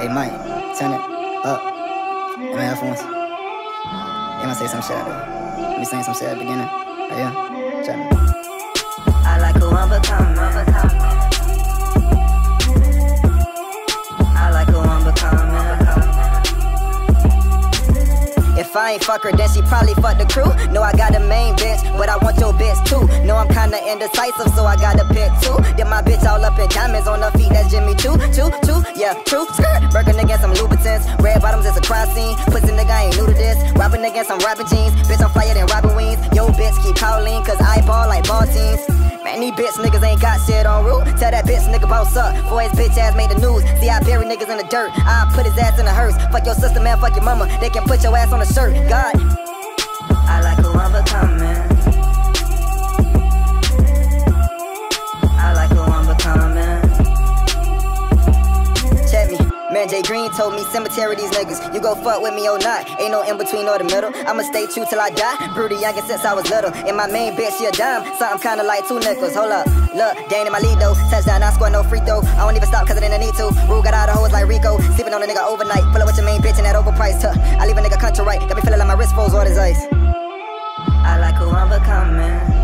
Hey, Mike, turn it up. Am I headphones? Am I say some shit out there? Let me sing some shit at the beginning. Oh, yeah? Try me. I like who I'm becoming. I like who I'm becoming. If I ain't fuck her, then she probably fuck the crew. No, I got a main bitch, but I want your bitch too. No, I'm kinda indecisive, so I gotta pick two. Then my bitch all up in diamonds on her feet, that's Jimmy Choo, Choo, Choo, yeah, true. Skirt, working against some Louboutins. Red bottoms is a crime scene. Pussy nigga, I ain't new to this. Robbing against some robbing jeans. Bitch, I'm flyer than Robin Wings. Yo, bitch, keep calling, cause I ball like ball teams. Man, these bitch niggas ain't got shit on route. Tell that bitch nigga boss up. Boy, his bitch ass made the news. See, I bury niggas in the dirt. I put his ass in a hearse. Fuck your sister, man, fuck your mama. They can put your ass on a shirt. God, I like who I'm becoming. Jay Green told me cemetery these niggas. You go fuck with me or not, ain't no in between or the middle. I'ma stay true till I die, broody youngin' since I was little. And my main bitch, she a dime, something kinda like two nickels. Hold up, look, gain in my lead though. Touchdown, I score no free throw. I don't even stop cause I didn't need to. Rue got all the hoes like Rico, sleeping on a nigga overnight. Pull up with your main bitch and that overpriced, huh. I leave a nigga country right, got me feeling like my wrist froze all this ice. I like who I'm becoming.